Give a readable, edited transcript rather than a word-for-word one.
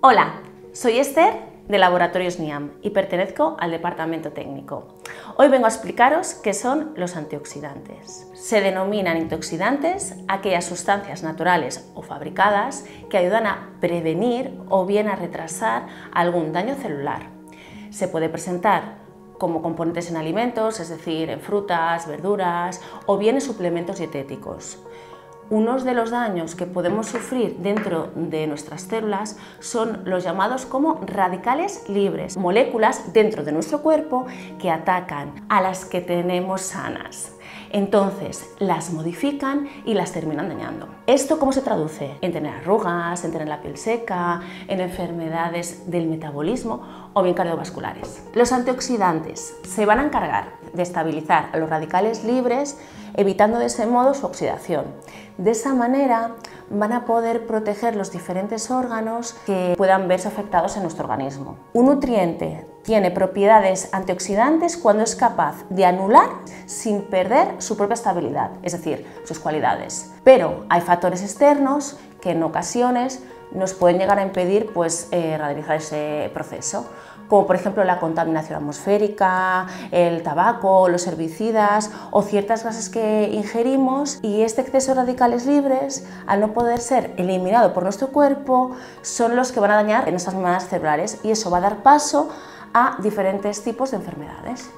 Hola, soy Esther de Laboratorios NIAM y pertenezco al Departamento Técnico. Hoy vengo a explicaros qué son los antioxidantes. Se denominan antioxidantes aquellas sustancias naturales o fabricadas que ayudan a prevenir o bien a retrasar algún daño celular. Se puede presentar como componentes en alimentos, es decir, en frutas, verduras o bien en suplementos dietéticos. Unos de los daños que podemos sufrir dentro de nuestras células son los llamados como radicales libres, moléculas dentro de nuestro cuerpo que atacan a las que tenemos sanas. Entonces las modifican y las terminan dañando. ¿Esto cómo se traduce? En tener arrugas, en tener la piel seca, en enfermedades del metabolismo o bien cardiovasculares. Los antioxidantes se van a encargar de estabilizar a los radicales libres, evitando de ese modo su oxidación. De esa manera van a poder proteger los diferentes órganos que puedan verse afectados en nuestro organismo. Un nutriente tiene propiedades antioxidantes cuando es capaz de anular sin perder su propia estabilidad, es decir, sus cualidades. Pero hay factores externos que en ocasiones nos pueden llegar a impedir realizar ese proceso, como por ejemplo la contaminación atmosférica, el tabaco, los herbicidas o ciertas grasas que ingerimos, y este exceso de radicales libres, al no poder ser eliminado por nuestro cuerpo, son los que van a dañar en nuestras membranas cerebrales y eso va a dar paso a diferentes tipos de enfermedades.